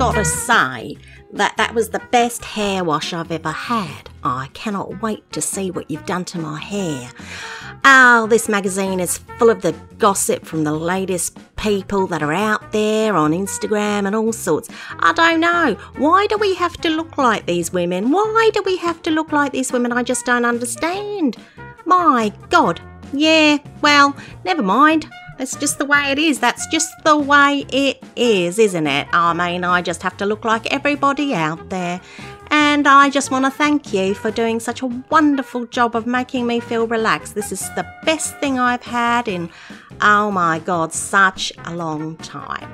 gotta say that that was the best hair wash I've ever had. I cannot wait to see what you've done to my hair. Oh, this magazine is full of the gossip from the latest people that are out there on Instagram and all sorts. I don't know. Why do we have to look like these women? Why do we have to look like these women? I just don't understand. My God. Yeah, well, never mind. That's just the way it is. That's just the way it is, isn't it? I mean, I just have to look like everybody out there. And I just want to thank you for doing such a wonderful job of making me feel relaxed. This is the best thing I've had in, oh my God, such a long time.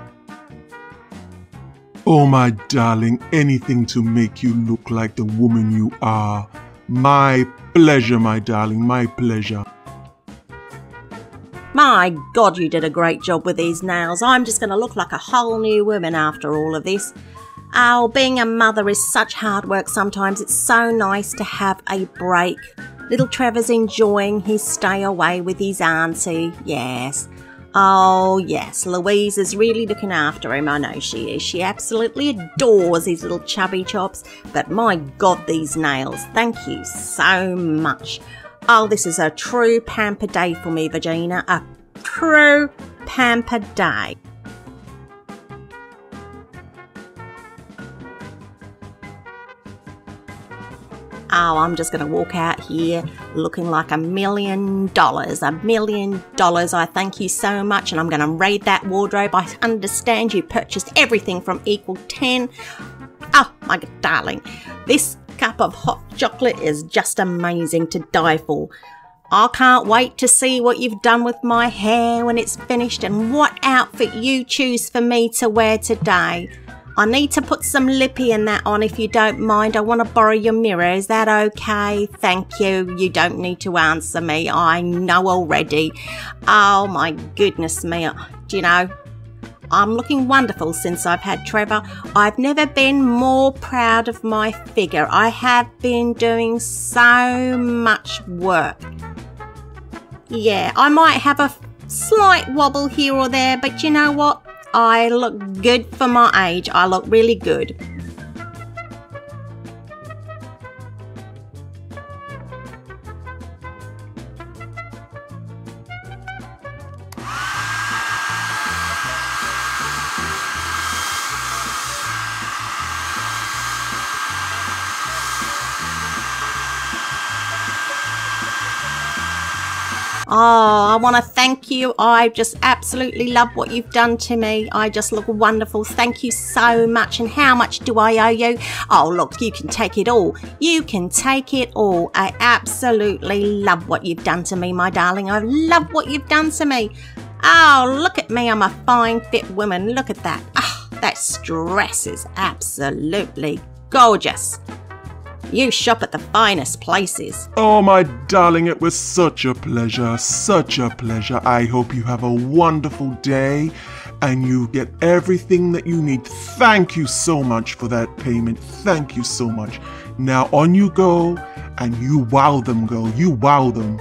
Oh my darling, anything to make you look like the woman you are. My pleasure, my darling, my pleasure. My God, you did a great job with these nails. I'm just going to look like a whole new woman after all of this. Oh, being a mother is such hard work sometimes. It's so nice to have a break. Little Trevor's enjoying his stay away with his auntie. Yes. Oh, yes. Louise is really looking after him. I know she is. She absolutely adores his little chubby chops. But my God, these nails. Thank you so much. Oh, this is a true pamper day for me, Regina. A true pamper day. Oh, I'm just going to walk out here looking like $1 million. $1 million. I thank you so much, and I'm going to raid that wardrobe. I understand you purchased everything from Equal 10. Oh, my darling. This cup of hot chocolate is just amazing to die for. I can't wait to see what you've done with my hair when it's finished and what outfit you choose for me to wear today. I need to put some lippy and that on if you don't mind. I want to borrow your mirror. Is that okay? Thank you. You don't need to answer me. I know already. Oh my goodness me. Do you know, I'm looking wonderful since I've had Trevor. I've never been more proud of my figure. I have been doing so much work. Yeah, I might have a slight wobble here or there, but you know what? I look good for my age. I look really good. Oh, I want to thank you. I just absolutely love what you've done to me. I just look wonderful. Thank you so much. And how much do I owe you? Oh, look, you can take it all. You can take it all. I absolutely love what you've done to me, my darling. I love what you've done to me. Oh, look at me. I'm a fine, fit woman. Look at that. Oh, that dress is absolutely gorgeous. You shop at the finest places. Oh, my darling, it was such a pleasure, such a pleasure. I hope you have a wonderful day and you get everything that you need. Thank you so much for that payment. Thank you so much. Now on you go and you wow them, girl. You wow them.